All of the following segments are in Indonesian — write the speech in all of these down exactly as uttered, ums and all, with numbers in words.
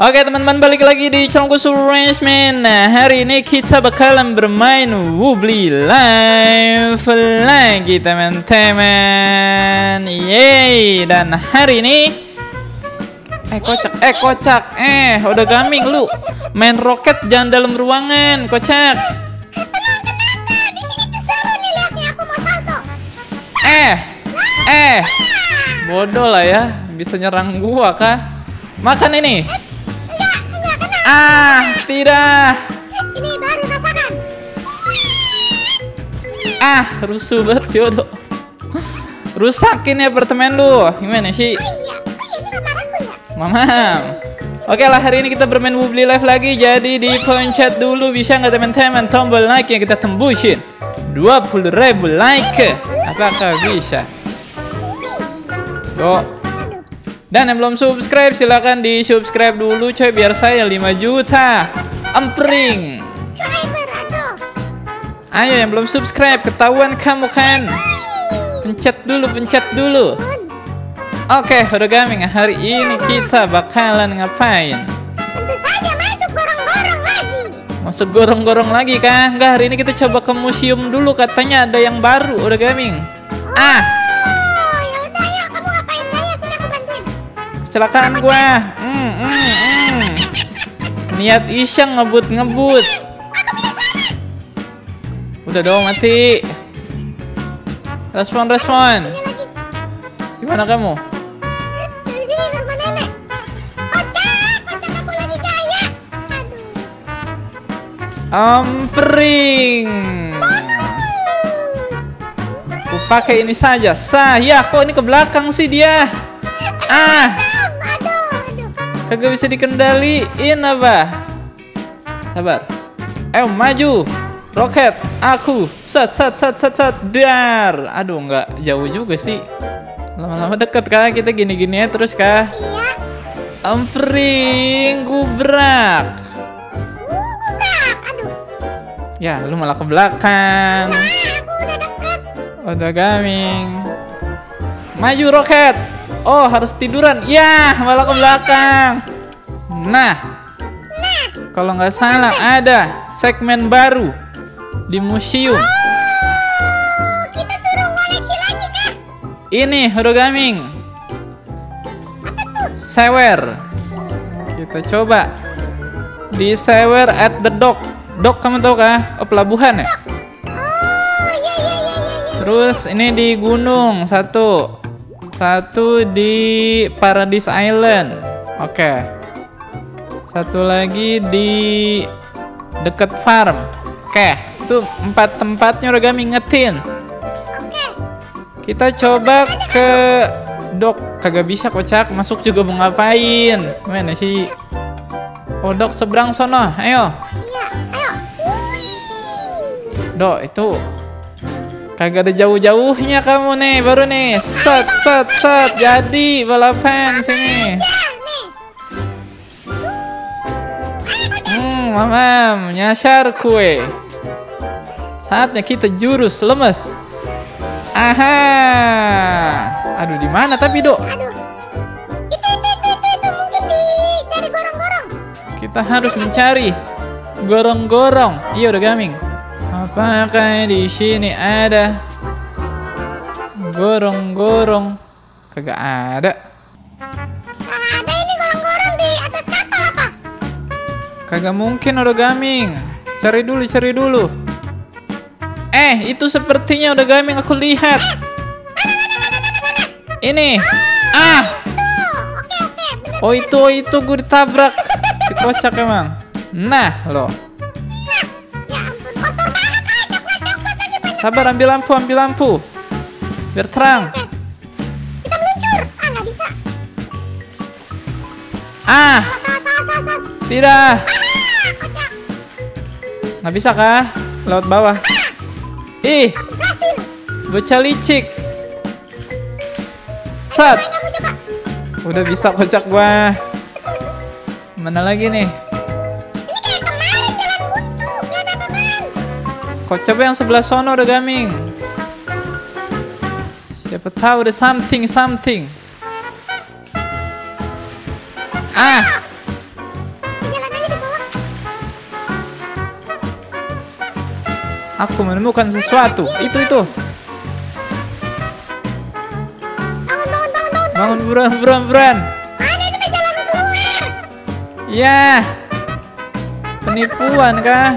Oke teman-teman, balik lagi di channelku Stresmen. Nah, hari ini kita bakalan bermain Wobbly Life lagi teman-teman. Yeay. Dan hari ini Eh kocak, eh kocak Eh udah gaming lu. Main roket jangan dalam ruangan. Kocak. Eh Eh Bodoh lah ya. Bisa nyerang gua kah? Makan ini. Ah, tidak. Ini baru rasakan. Ah, rusuh banget sih, waduh. Rusakin ya apartemen lu. Gimana sih? Oh iya, oh iya, Mama. Oke lah, hari ini kita bermain Wobbly Life lagi. Jadi dipencet dulu bisa nggak teman-teman tombol like yang kita tembusin dua puluh ribu like. Apakah bisa? Tuh. Dan yang belum subscribe silahkan di subscribe dulu coy, biar saya lima juta empring. Ayo yang belum subscribe, ketahuan kamu kan. Pencet dulu, pencet dulu. Oke, udah gaming. Hari ini kita bakalan ngapain? Tentu saja masuk gorong-gorong lagi. Masuk gorong-gorong lagi kah? Enggak, hari ini kita coba ke museum dulu, katanya ada yang baru. Udah gaming. Ah, kecelakaan gua. Mm, mm, mm. Niat iseng ngebut-ngebut. Udah dong, mati. Respon, respon. Gimana kamu? Ampering. Aku pakai ini saja. Saya kok ini ke belakang sih dia. Ah. Kagak bisa dikendaliin apa? Sabar. Ayo maju. Roket aku. Sat sat sat sat sat dar. Aduh, nggak jauh juga sih. Lama-lama deket kah kita gini-gini ya terus kah? Iya. Ampering, gubrak. Gubrak. Aduh. Ya, lu malah ke belakang. Nah, aku udah deket. Udah gaming. Maju roket. Oh, harus tiduran. Ya, malah ke belakang. Nah, nah. Kalau nggak salah ada segmen baru di museum. Oh, kita suruh koleksi lagi kah? Ini udah gaming. Apa tuh? Sewer. Kita coba di sewer at the dock. Dock kamu tahu kah? Oh, pelabuhan ya? Oh, iya, iya, iya, iya. Terus ini di gunung satu. Satu di Paradise Island. Oke. Okay. Satu lagi di deket farm. Oke, okay. Itu empat tempatnya udah kami ingetin. Okay. Kita coba ke dok. Kagak bisa kocak, masuk juga mau ngapain? Mana sih? Oh, dok seberang sono. Ayo. Iya, ayo. Dok, itu kagak ada jauh-jauhnya kamu nih, baru nih. Set, set, set. Jadi balapan sini. Hmm, mamam, nyasar kue. Saatnya kita jurus lemes. Aha. Aduh, di mana tapi, Dok? Kita harus mencari gorong-gorong. Iya, udah gaming. Apakah di sini ada gorong-gorong? Kagak ada. Ada ini gorong-gorong di atas kapal apa? Kagak mungkin udah gaming. Cari dulu, cari dulu. Eh, itu sepertinya udah gaming aku lihat. Ini. Ah. Oh itu, oh itu gue ditabrak. Si kocak emang. Nah loh. Sabar, ambil lampu, ambil lampu. Biar terang. Kita meluncur. Ah, nggak bisa. Ah. Tidak. Nggak bisa kah? Lewat bawah. Ih. Bocah licik. Set. Udah bisa kocak gua. Mana lagi nih? Coba yang sebelah sono udah gaming. Siapa tahu ada something something. Ah. Aku menemukan sesuatu. Itu itu. Bangun buruan buruan buruan. Ada kita jalan keluar. Ya. Penipuan kah?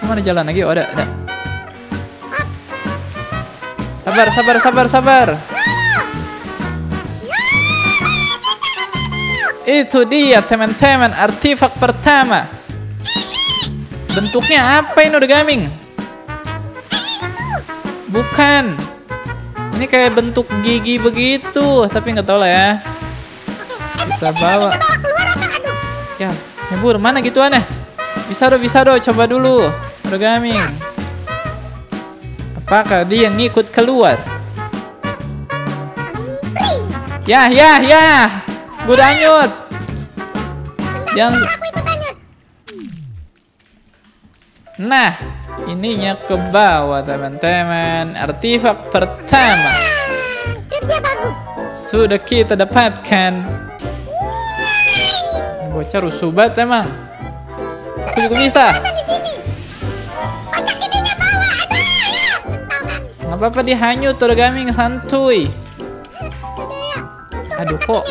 Kemana jalan lagi? Oh, ada ada. Sabar sabar sabar sabar. Itu dia teman-teman, artefak pertama. Bentuknya apa ini udah gaming? Bukan. Ini kayak bentuk gigi begitu, tapi nggak tahu lah ya. Bisa bawa. Ya, nyebur mana gitu aneh? Bisa do, bisa do, coba dulu. Udah gaming. Apakah dia ngikut keluar? Ya, ya, ya. Gue udah hanyut. Yang... Nah, ininya ke bawah teman-teman. Artefak pertama. Kerja bagus. Sudah kita dapatkan. Bocah rusuh banget emang. Aku juga bisa. Nggak apa-apa dia hanyut, origami santuy. Aduh kok.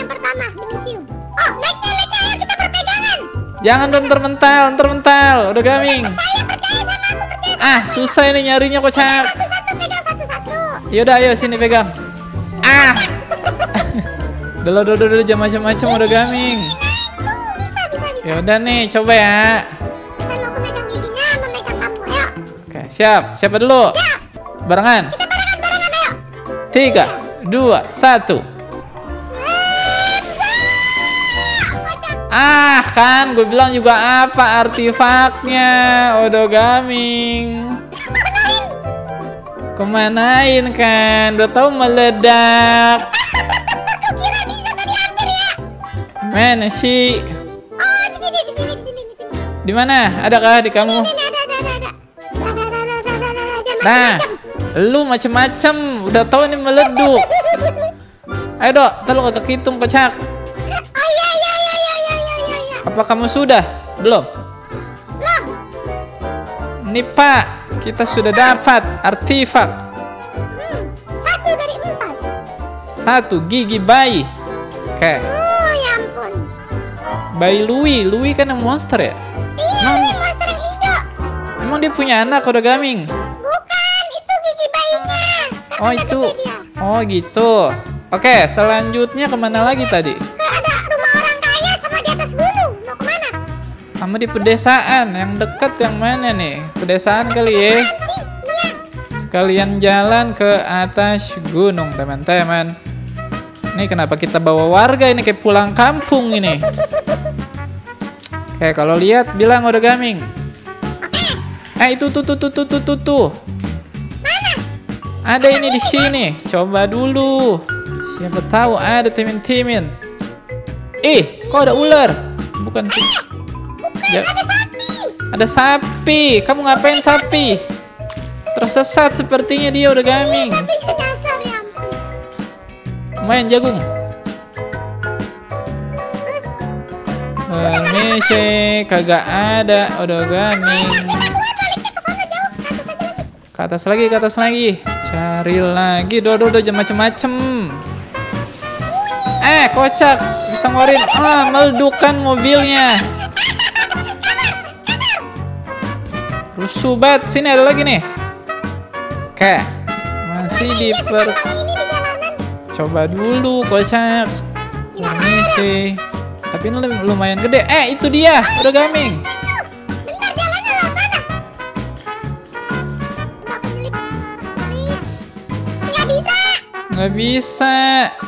Jangan dong, termental, termental, udah gaming. Ah, susah ini nyarinya kocak. Yaudah, ayo sini pegang. Ah, dulu dulu dulu jam macam-macam udah gaming. Yaudah nih, coba ya. Oke, siap, siapa dulu? Barengan. Tiga, dua, satu. Ah kan, gue bilang juga apa artefaknya, Odo gaming. Kemanain kan, udah tahu meledak. Mana sih? Di mana? Adakah di kamu? Nah, lu macem-macem, udah tahu ini meleduk. Ayo dok, ntar lu kagak hitung pecak. Apa kamu sudah? Belum? Belum. Nih pak, kita sudah dapat artefak. Hmm, satu dari empat. Satu gigi bayi. Oke. Okay. Oh ya ampun. Bayi Louis, Louis kan yang monster ya? Iya, emang... ini monster yang hijau. Emang dia punya anak udah gaming? Bukan, itu gigi bayinya. Sekarang oh itu. Dia. Oh gitu. Oke, okay, selanjutnya kemana lagi tadi? Sama di pedesaan, yang dekat yang mana nih? Pedesaan kali ya. Sekalian jalan ke atas gunung teman-teman. Ini kenapa kita bawa warga ini kayak pulang kampung ini? Oke, kalau lihat bilang udah gaming. Eh itu tuh tuh tuh tuh tuh tuh. Mana? Ada ini di sini. Coba dulu. Siapa tahu ada timin-timin. Ih, kok ada ular? Bukan sih. Ya. Ada sapi. Kamu ngapain sapi? Tersesat sepertinya dia udah gaming. Main jagung. Permisi, kagak ada udah gaming. Ke atas lagi, ke atas lagi. Cari lagi. Dodo dodo macem-macem. Eh, kocak. Bisa ngeluarin. Ah, meledukan mobilnya. Sobat, sini ada lagi nih. Oke, masih di per. Coba dulu, kocak. Ini sih. Tapi ini lumayan gede. Eh, itu dia. Udah gaming. Nggak bisa. Nggak bisa.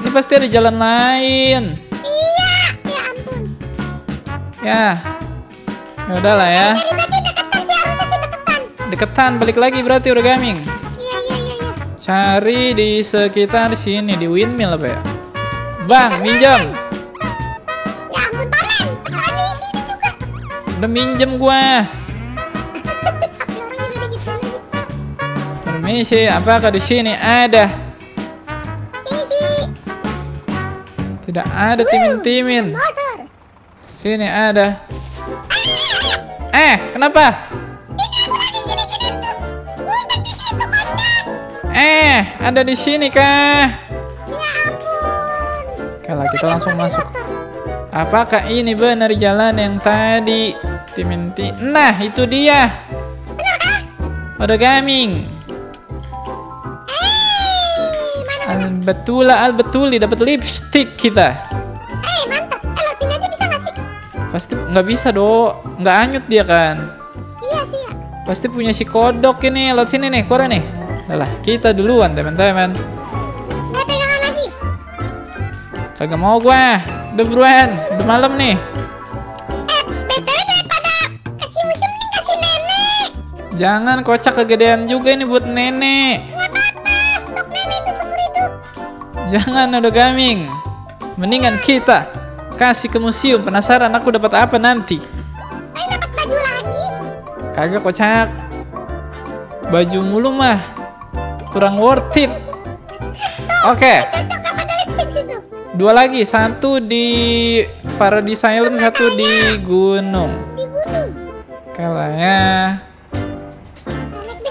Ini pasti ada jalan lain. Iya. Ya ampun. Ya. Yaudahlah ya. Deketan, balik lagi berarti udah gaming. Iya, iya, iya. Cari di sekitar sini, di windmill apa ya? Bang, minjem. Ya ampun, paman. Ada di sini juga. Udah minjem gua. Permisi, apakah di sini ada? Isi. Tidak ada timin-timin. Sini ada. Eh, kenapa? Ini Eh, ada di sini kah? Ya ampun. Kalau kita langsung masuk. Apakah ini benar jalan yang tadi? Timenti. Nah, itu dia. Benar kah? Mode gaming. Albetulah, albetuli dapat lipstick kita. Eh, mantap. Eh, sini aja bisa nggak sih? Pasti nggak bisa do, nggak anyut dia kan? Iya sih ya. Pasti punya si kodok ini. Lihat sini nih, keluar nih. Alah, kita duluan teman-teman. Nggak pegangan lagi. Kagak mau gua, udah buruan, udah malam nih. Eh, betul daripada kasih musim nih kasih nenek. Jangan kocak kegedean juga ini buat nenek. Jangan udah gaming. Mendingan kita kasih ke museum. Penasaran aku dapat apa nanti. Ayo dapat baju lagi. Kagak kocak. Baju mulu mah kurang worth it. Oke. Dua lagi, satu di Paradise Island, satu di gunung. Di gunung. Kalanya.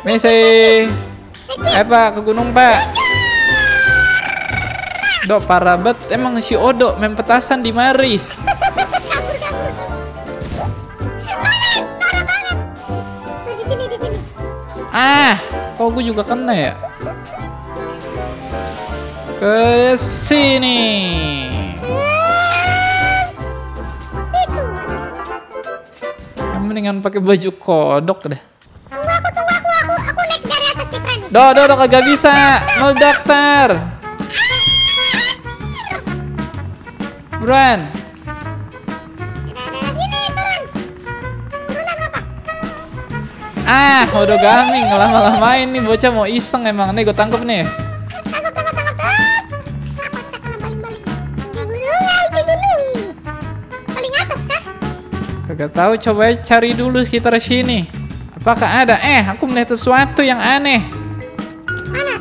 Messi. Eh Pak, ke gunung Pak. Dok, parabat emang si Odo main petasan di mari. Ah, kok gue juga kena ya? Ke sini. Kamu dengan pakai baju kodok deh. Tunggu aku, tunggu aku, aku, aku naik dari atas cipran. Dok, dok, dok, kagak bisa. Nol daftar. Buruan. Ini turun. Turun apa? Ah, udah gaming ngelama-lamain nih bocah mau iseng emang. Nih gue tangkep nih. Tangkep, tangkep, tangkep. Aku tak kena baling-baling. Di gunung, di gunung. Paling atas kah? Kagak tahu, coba cari dulu sekitar sini. Apakah ada? Eh, aku melihat sesuatu yang aneh. Mana?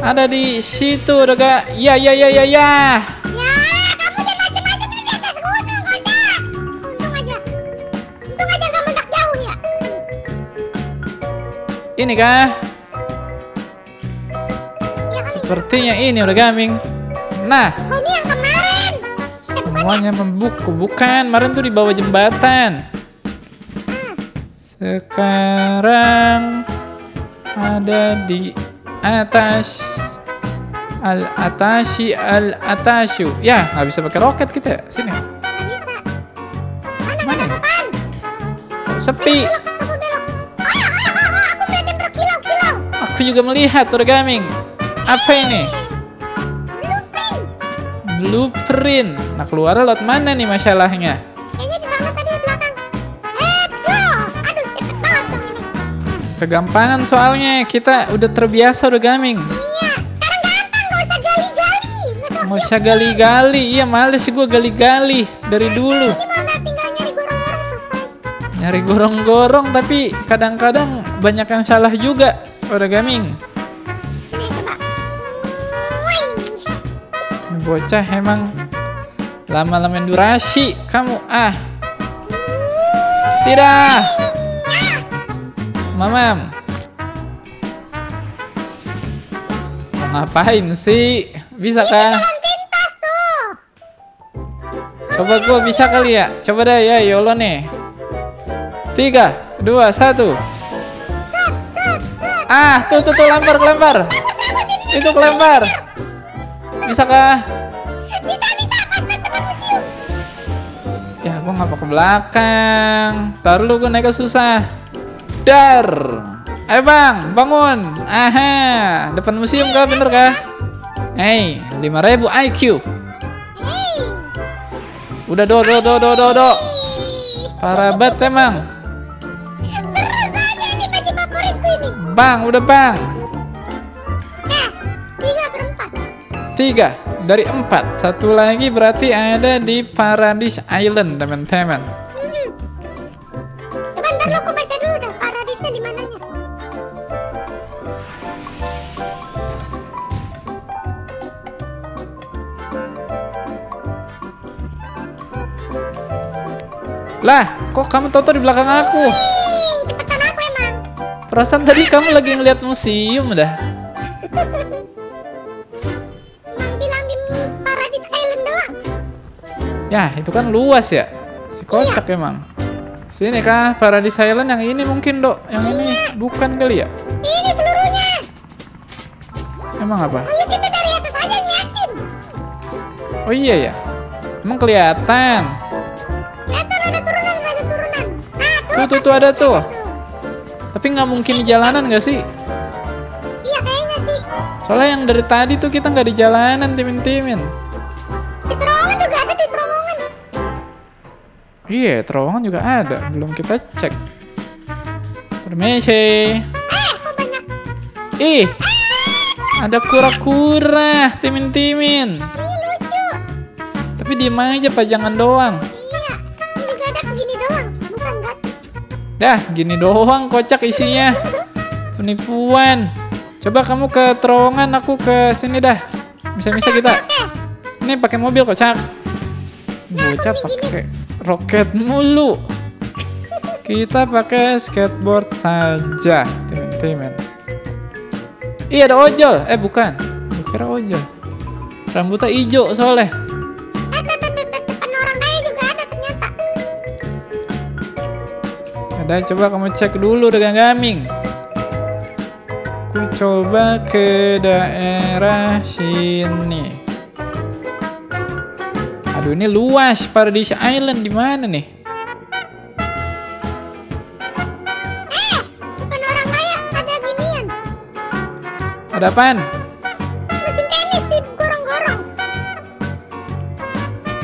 Ada di situ, udah gak? Ya, ya, ya, ya, ya. Ini kah? Sepertinya ini udah gaming. Nah, oh, ini yang kemarin. Semuanya membuku, bukan? Kemarin tuh di bawah jembatan. Sekarang ada di atas al atashi al atashu. Ya, nggak bisa pakai roket kita. Sini. Mana? Oh, sepi. Aku juga melihat origami. Apa ini? Blueprint. Blueprint. Nah, keluar lewat mana nih masalahnya? Kayaknya di sana tadi di belakang. Eh, tuh. Aduh, cepet banget dong ini. Kegampangan soalnya kita udah terbiasa origami. Iya, sekarang gampang, gak usah gali-gali. Gak usah gali-gali. Iya, males gue gali-gali dari dulu. Nyari gorong-gorong tapi kadang-kadang banyak yang salah juga. Udah gaming. Ini bocah emang lama-lama durasi kamu ah. Tidak. Mamam. Mau ngapain sih? Bisa kan? Coba gua bisa kali ya. Coba deh ya YOLO nih. tiga, dua, satu. Ah, tuh, tuh, tuh, lempar, lempar. Itu lempar. Bisakah? Bisa, bisa, pasti teman museum. Ya, gua ngapa ke belakang? Taruh lu, gua naik ke susah. Dar. Eh, Bang, bangun. Aha, depan museum kah, bener kah? Hey, lima ribu I Q. Udah, do, do, do, do, do, do. Parah banget emang. Bang, udah bang. Eh, tiga per empat. Tiga dari empat. Satu lagi berarti ada di Paradise Island, teman-teman. Hmm. Coba ntar lo aku baca dulu dah, Paradise-nya di mananya. Lah, kok kamu tahu-tahu di belakang aku? Perasaan tadi kamu lagi ngeliat museum dah. Bilang di Paradise Island doang. Ya, itu kan luas ya. Si kocak iya. Emang. Sini kah Paradise Island yang ini mungkin, Dok. Yang iya. Ini bukan kali ya? Ini seluruhnya. Emang apa? Ayo kita dari atas aja ngeliatin. Oh iya ya. Emang kelihatan. Kelihatan ada turunan, ada turunan. Ah, tuh, tuh, tuh ada tuh. Tapi nggak mungkin di jalanan nggak sih? Iya kayaknya sih. Soalnya yang dari tadi tuh kita nggak di jalanan, timin-timin. Di terowongan juga ada, di terowongan. Iya, terowongan juga ada. Belum kita cek. Permisi. Eh, kok banyak? Ih, ada kura-kura, timin-timin. Ini lucu. Tapi diem aja, pajangan doang. Dah, gini doang kocak isinya. Penipuan. Coba kamu ke terowongan, aku ke sini dah. Bisa-bisa kita. Ini pakai mobil kocak. Bocah pakai roket mulu. Kita pakai skateboard saja, teman-teman. Iya ada ojol. Eh bukan. Gue kira ojol. Rambutnya hijau soalnya. Dan coba kamu cek dulu dengan gaming. Aku coba ke daerah sini. Aduh ini luas. Paradise Island di mana nih? Eh, bukan orang kaya ada ginian. Ada apaan? Mesin tenis di gorong-gorong.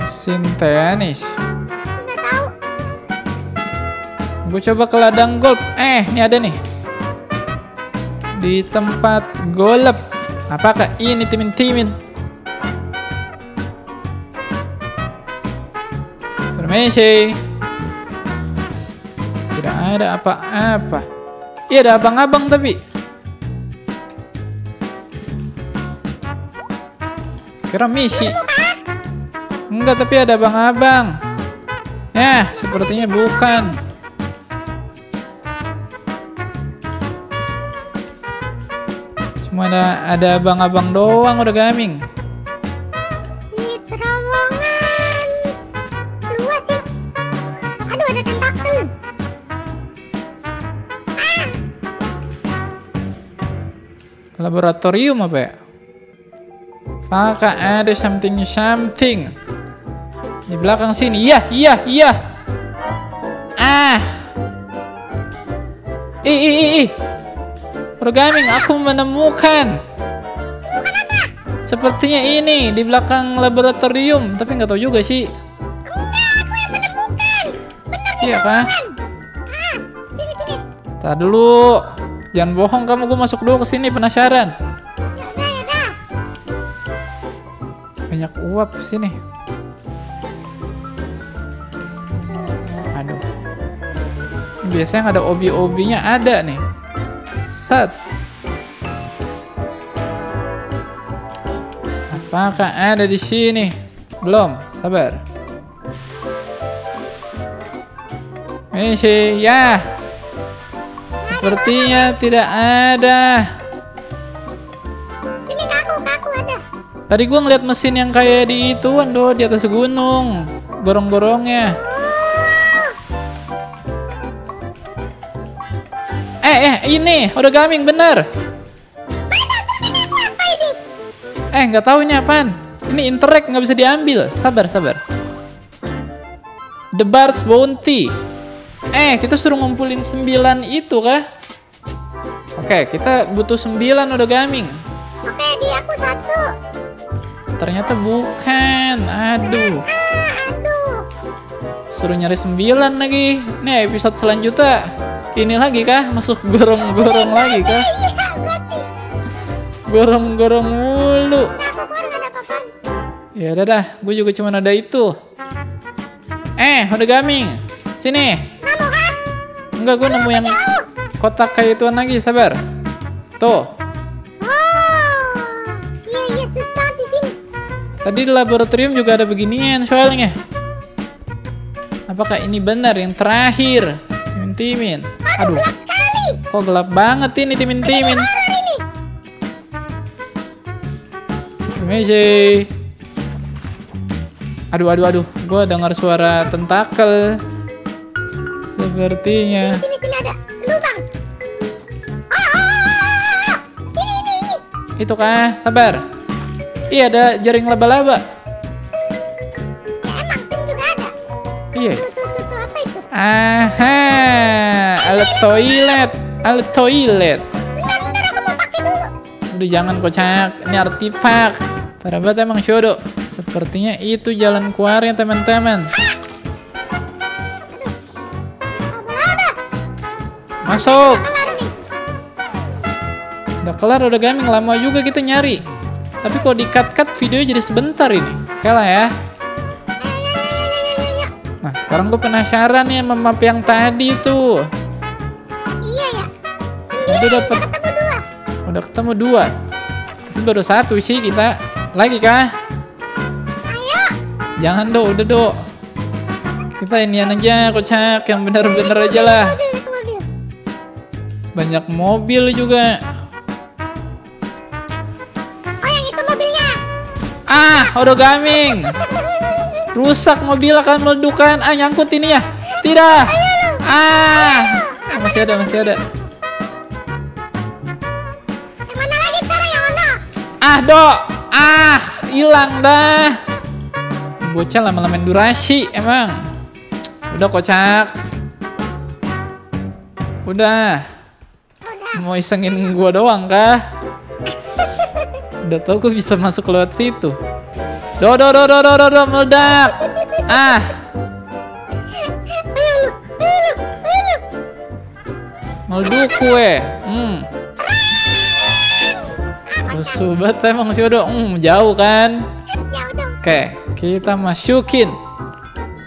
Mesin tenis. Gue coba ke ladang golf. Eh, ini ada nih. Di tempat golf. Apakah ini timin-timin? Permisi. Tidak ada apa-apa. Iya, ada abang-abang tapi. Kira misi. Enggak, tapi ada abang-abang. Nah, sepertinya bukan. Mana ada abang-abang doang udah gaming. Di terowongan luas sih. Aduh ada tentakel. Ah. Laboratorium apa ya? Apakah ada something something di belakang sini? Iya iya iya. Ah. Ih ih ih ih. Programming, aku menemukan. Apa? Sepertinya ini di belakang laboratorium, tapi nggak tahu juga sih. Enggak, aku yang menemukan. Bener, iya kan? Tadi dulu, jangan bohong kamu, gue masuk dulu ke sini penasaran. Yaudah, yaudah. Banyak uap sini. Aduh. Biasanya ada obi-obinya ada nih. Set. Apakah ada di sini? Belum, sabar. Misi, ya. Sepertinya tidak ada. Ini kaku, kaku ada. Tadi gua ngeliat mesin yang kayak di ituan doh, di atas gunung, gorong-gorongnya. Eh, eh, ini udah gaming bener. Eh, nggak tahu ini apaan. Ini interact nggak bisa diambil. Sabar, sabar. The Bard's Bounty. Eh, kita suruh ngumpulin sembilan itu kah? Oke, kita butuh sembilan udah gaming. Oke, di aku satu. Ternyata bukan. Aduh. Aduh. Suruh nyari sembilan lagi. Nih episode selanjutnya. Ini lagi kah? Masuk gorong-gorong lagi kah? Gorong-gorong mulu. Ya udah dah, gue juga cuma ada itu. Eh, udah gaming. Sini. Enggak, gue nemu yang kotak kayak ituan lagi, sabar. Tuh. Tadi di laboratorium juga ada beginian soalnya. Apakah ini benar yang terakhir? Timin-timin. Aduh, gelap sekali. Kok gelap banget ini timin-timin. Amazing. Aduh, aduh, aduh. Gue dengar suara tentakel. Sepertinya. Sini, sini, sini ada lubang. Oh, oh, oh, oh. Ini, ini, ini. Itu kah? Sabar. Iya, ada jaring laba-laba. Ya, emang tim juga ada. Iya. Tuh, tuh, tuh, tuh, apa itu? Aha, alat toilet, alat toilet. Udah jangan kocak, ini artifak. Terabot emang syodo. Sepertinya itu jalan keluarnya teman-teman. Masuk. Udah kelar, udah gaming, lama juga kita nyari. Tapi kalau di-cut-cut videonya jadi sebentar ini. Oke lah ya. Nah sekarang gue penasaran ya sama map yang tadi tuh. Iya ya. Udah dapet. Udah ketemu dua, tapi baru satu sih kita. Lagi kah? Ayo. Jangan do, udah do. Kita inian aja, kocak yang bener-bener aja lah. Banyak mobil juga. Oh yang itu mobilnya. Ah, udah gaming. Rusak mobil akan meledukan. Ah, nyangkut ini ya? Tidak. Ah, masih ada, masih ada. Ah, do. Ah, hilang dah. Bocah lama-lama durasi emang. Udah kocak. Udah. Udah. Mau isengin gua doang kah? Udah tau gua bisa masuk lewat situ. Do do do do do do, do meledak. Ah. Meleduk gue. Hmm. Sobat emang sih udah hmm, jauh kan? Jauh dong. Oke, kita masukin.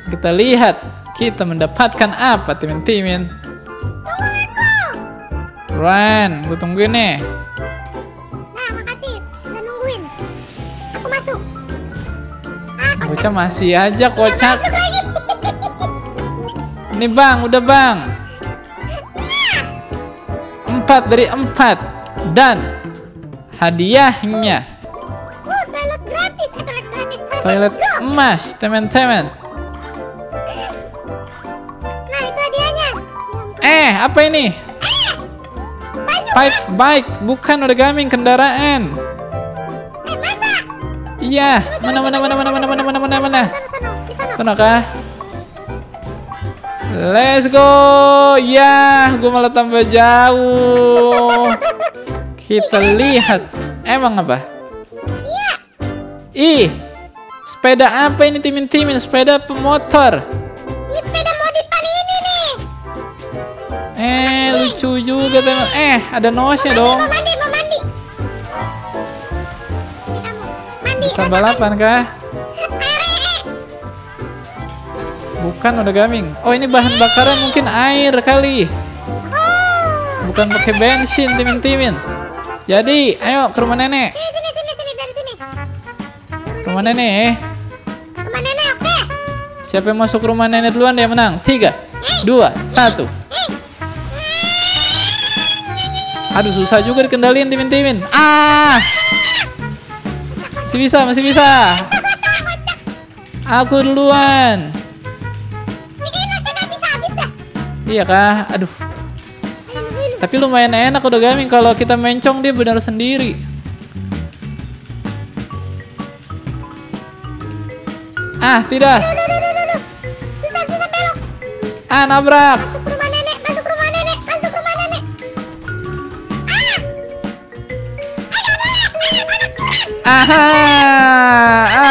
Kita lihat, kita mendapatkan apa temen-temen. Tunggu aku. Run, gue tungguin nih. Nah, makasih, udah nungguin. Aku masuk. Ah, bocah masih aja kocak. Ini bang, udah bang. Empat dari empat dan hadiahnya uh, toilet gratis, eh, toilet gratis, toilet, toilet emas, teman-teman. Nah, itu hadiahnya. Eh, apa ini? Eh, bike, kan? Bike, bukan origami kendaraan. Eh, masa? Iya, mana mana mana mana mana mana mana mana. Sono kah? Let's go. Yah, gue malah tambah jauh. Kita lihat, emang apa? Iya. Ih, sepeda apa ini timin-timin? Sepeda pemotor. Ini sepeda modifan ini nih. Eh, lucu juga teman. Eh, ada nosnya dong. Mau mandi, mau mandi. Bisa balapan kah? Bukan udah gaming. Oh, ini bahan bakaran mungkin air kali. Bukan pakai bensin, timin-timin. Jadi, ayo ke rumah nenek. Sini, sini, sini, sini, dari sini. Rumah nenek. Rumah nenek, oke. Siapa yang masuk rumah nenek duluan dia menang. Tiga, dua, satu. Aduh, susah juga dikendaliin timin-timin. Ah, masih bisa, masih bisa. Aku duluan. Iya kah? Aduh. Tapi lumayan enak udah gaming, kalau kita mencong dia benar sendiri. Ah, tidak. Aduh, aduh, aduh, aduh. Sisa, sisa belok. Ah, nabrak. Masuk rumah nenek, masuk rumah nenek, masuk rumah nenek. Ah. Aha,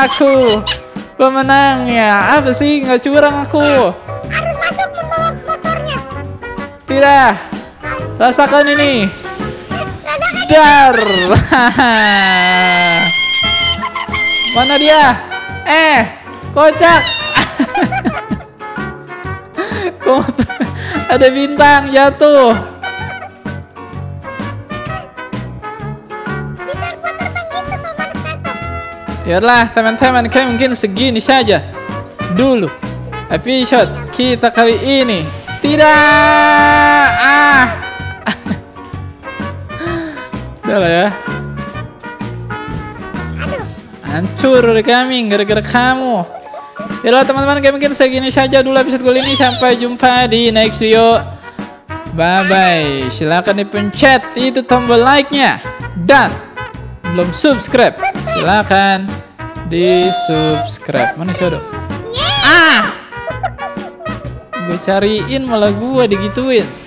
aku pemenangnya. Apa sih? Nggak curang aku. Harus masuk membawa motornya. Tidak. Rasakan ini. Dar. Mana dia? Eh, kocak. Ada bintang jatuh. Yalah teman-teman, kayak mungkin segini saja dulu episode kita kali ini. Tidak. Ah. Udah lah ya. Aduh. Hancur kami gara-gara kamu. Yaudah teman-teman, kayak mungkin segini saja dulu episode kali ini. Sampai jumpa di next video. Bye-bye. Silahkan dipencet itu tombol like-nya. Dan belum subscribe, silahkan di subscribe. Mana sih aduh? Ah! Gue cariin malah gue digituin.